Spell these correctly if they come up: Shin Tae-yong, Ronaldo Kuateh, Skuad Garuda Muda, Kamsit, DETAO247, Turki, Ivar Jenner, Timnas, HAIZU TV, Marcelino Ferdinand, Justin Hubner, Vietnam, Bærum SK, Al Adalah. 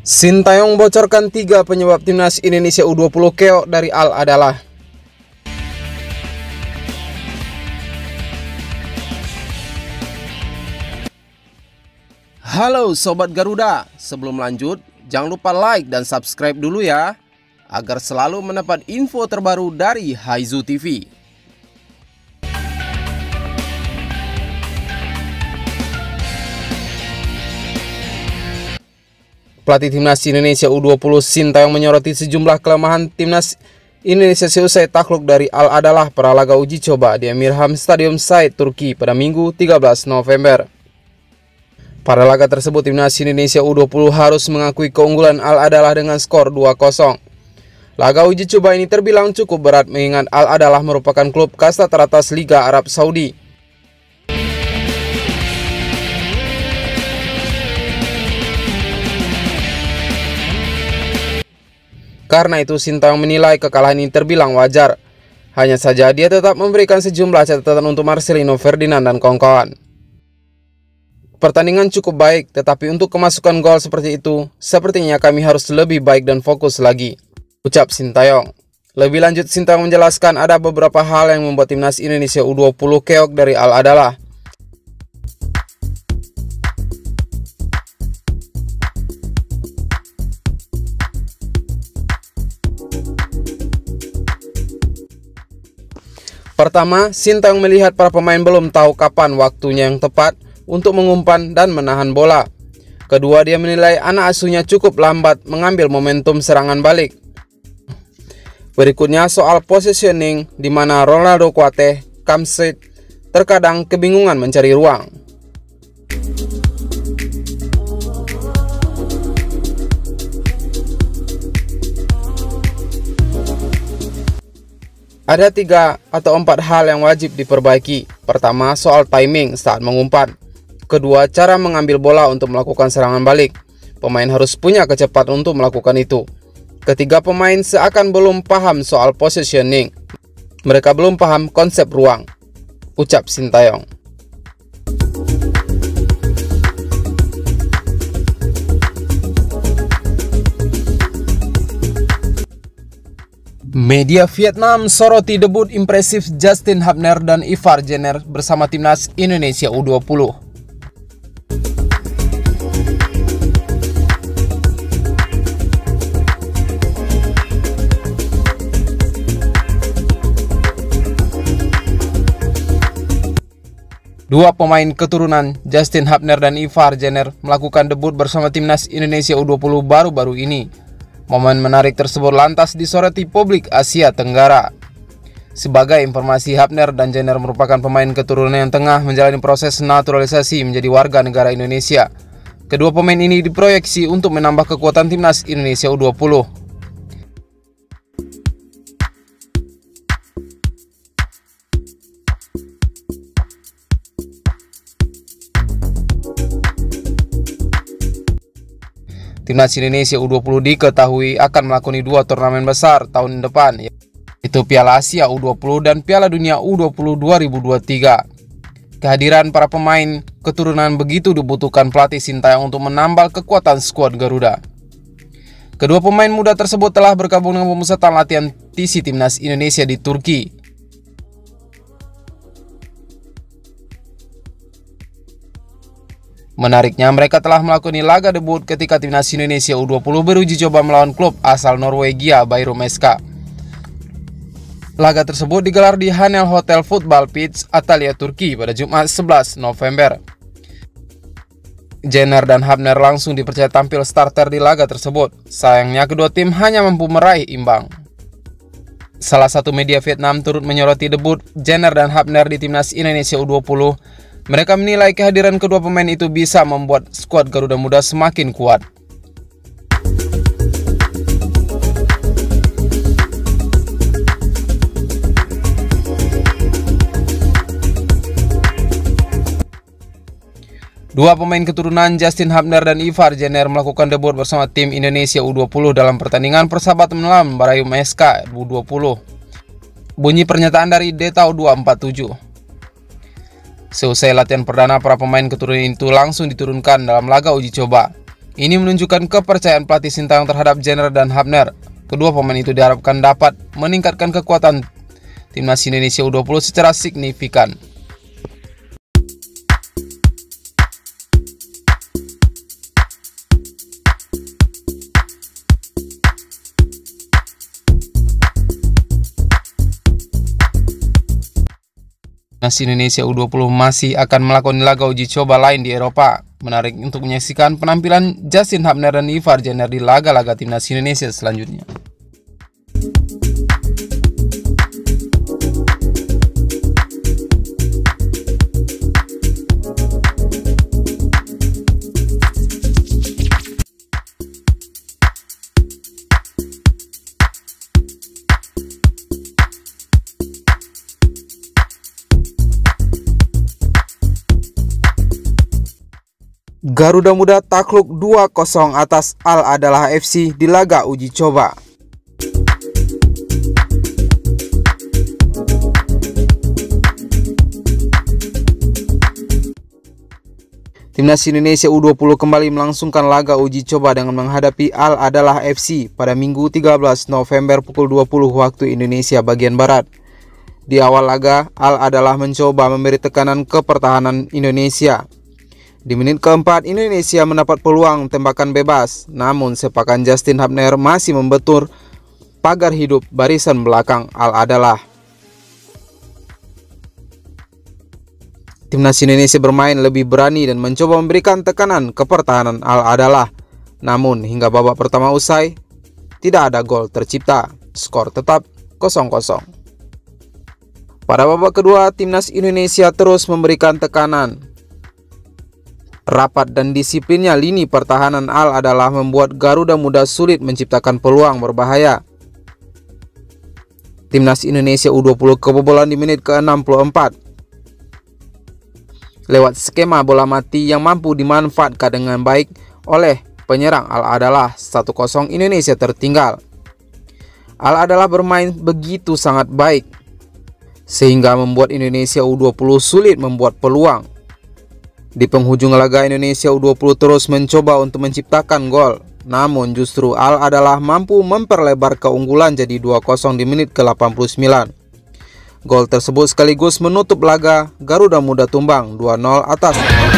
Shin Tae-yong bocorkan 3 penyebab timnas Indonesia U20 keok dari Al Adalah. Halo Sobat Garuda, sebelum lanjut jangan lupa like dan subscribe dulu ya, agar selalu mendapat info terbaru dari HAIZU TV. Pelatih Timnas Indonesia U20 Shin Tae-yong menyoroti sejumlah kelemahan Timnas Indonesia seusai takluk dari Al Adalah para laga uji coba di Emir Ham Stadium Said, Turki pada Minggu 13 November. Pada laga tersebut Timnas Indonesia U20 harus mengakui keunggulan Al Adalah dengan skor 2-0. Laga uji coba ini terbilang cukup berat mengingat Al Adalah merupakan klub kasta teratas Liga Arab Saudi. Karena itu Shin Tae-yong menilai kekalahan ini terbilang wajar. Hanya saja dia tetap memberikan sejumlah catatan untuk Marcelino Ferdinand dan kawan-kawan. Pertandingan cukup baik, tetapi untuk kemasukan gol seperti itu, sepertinya kami harus lebih baik dan fokus lagi, ucap Shin Tae-yong. Lebih lanjut Shin Tae-yong menjelaskan ada beberapa hal yang membuat timnas Indonesia U20 keok dari Al Adalah. Pertama, Shin Tae-yong melihat para pemain belum tahu kapan waktunya yang tepat untuk mengumpan dan menahan bola. Kedua, dia menilai anak asuhnya cukup lambat mengambil momentum serangan balik. Berikutnya, soal positioning di mana Ronaldo Kuateh, Kamsit terkadang kebingungan mencari ruang. Ada 3 atau 4 hal yang wajib diperbaiki. Pertama, soal timing saat mengumpan. Kedua, cara mengambil bola untuk melakukan serangan balik. Pemain harus punya kecepatan untuk melakukan itu. Ketiga, pemain seakan belum paham soal positioning. Mereka belum paham konsep ruang, ucap Shin Tae-yong. Media Vietnam soroti debut impresif Justin Hubner dan Ivar Jenner bersama timnas Indonesia U20. Dua pemain keturunan Justin Hubner dan Ivar Jenner melakukan debut bersama timnas Indonesia U20 baru-baru ini. Momen menarik tersebut lantas disoroti publik Asia Tenggara. Sebagai informasi, Hubner dan Jenner merupakan pemain keturunan yang tengah menjalani proses naturalisasi menjadi warga negara Indonesia. Kedua pemain ini diproyeksi untuk menambah kekuatan timnas Indonesia U20. Timnas Indonesia U20 diketahui akan melakoni 2 turnamen besar tahun depan, yaitu Piala Asia U20 dan Piala Dunia U20 2023. Kehadiran para pemain keturunan begitu dibutuhkan pelatih Shin Tae-yong untuk menambal kekuatan skuad Garuda. Kedua pemain muda tersebut telah bergabung dengan pemusatan latihan TC Timnas Indonesia di Turki. Menariknya, mereka telah melakukan laga debut ketika timnas Indonesia U20 beruji coba melawan klub asal Norwegia Bærum SK. Laga tersebut digelar di Hanel Hotel Football Pitch, Antalya, Turki pada Jumat 11 November. Jenner dan Hubner langsung dipercaya tampil starter di laga tersebut. Sayangnya kedua tim hanya mampu meraih imbang. Salah satu media Vietnam turut menyoroti debut Jenner dan Hubner di timnas Indonesia U20. Mereka menilai kehadiran kedua pemain itu bisa membuat skuad Garuda Muda semakin kuat. Dua pemain keturunan Justin Hubner dan Ivar Jenner melakukan debut bersama tim Indonesia U20 dalam pertandingan persahabatan melawan Bærum SK U20. Bunyi pernyataan dari DETAO247. Seusai latihan perdana, para pemain keturunan itu langsung diturunkan dalam laga uji coba. Ini menunjukkan kepercayaan pelatih Shin Tae-yong terhadap Jenner dan Hubner. Kedua pemain itu diharapkan dapat meningkatkan kekuatan Timnas Indonesia U20 secara signifikan. Timnas Indonesia U20 masih akan melakukan laga uji coba lain di Eropa. Menarik untuk menyaksikan penampilan Justin Hubner dan Ivar Jenner di laga-laga Timnas Indonesia selanjutnya. Garuda Muda takluk 2-0 atas Al Adalah FC di laga uji coba. Timnas Indonesia U20 kembali melangsungkan laga uji coba dengan menghadapi Al Adalah FC pada Minggu 13 November pukul 20 waktu Indonesia bagian Barat. Di awal laga, Al Adalah mencoba memberi tekanan ke pertahanan Indonesia. Di menit keempat, Indonesia mendapat peluang tembakan bebas, namun sepakan Justin Hubner masih membentur pagar hidup barisan belakang Al Adalah. Timnas Indonesia bermain lebih berani dan mencoba memberikan tekanan ke pertahanan Al Adalah. Namun hingga babak pertama usai, tidak ada gol tercipta. Skor tetap 0-0. Pada babak kedua, Timnas Indonesia terus memberikan tekanan. Rapat dan disiplinnya lini pertahanan Al Adalah membuat Garuda Muda sulit menciptakan peluang berbahaya. Timnas Indonesia U20 kebobolan di menit ke-64 lewat skema bola mati yang mampu dimanfaatkan dengan baik oleh penyerang Al Adalah. 1-0 Indonesia tertinggal. Al Adalah bermain begitu sangat baik sehingga membuat Indonesia U20 sulit membuat peluang. Di penghujung laga, Indonesia U20 terus mencoba untuk menciptakan gol, namun justru Al Adalah mampu memperlebar keunggulan jadi 2-0 di menit ke-89. Gol tersebut sekaligus menutup laga. Garuda Muda tumbang 2-0 atas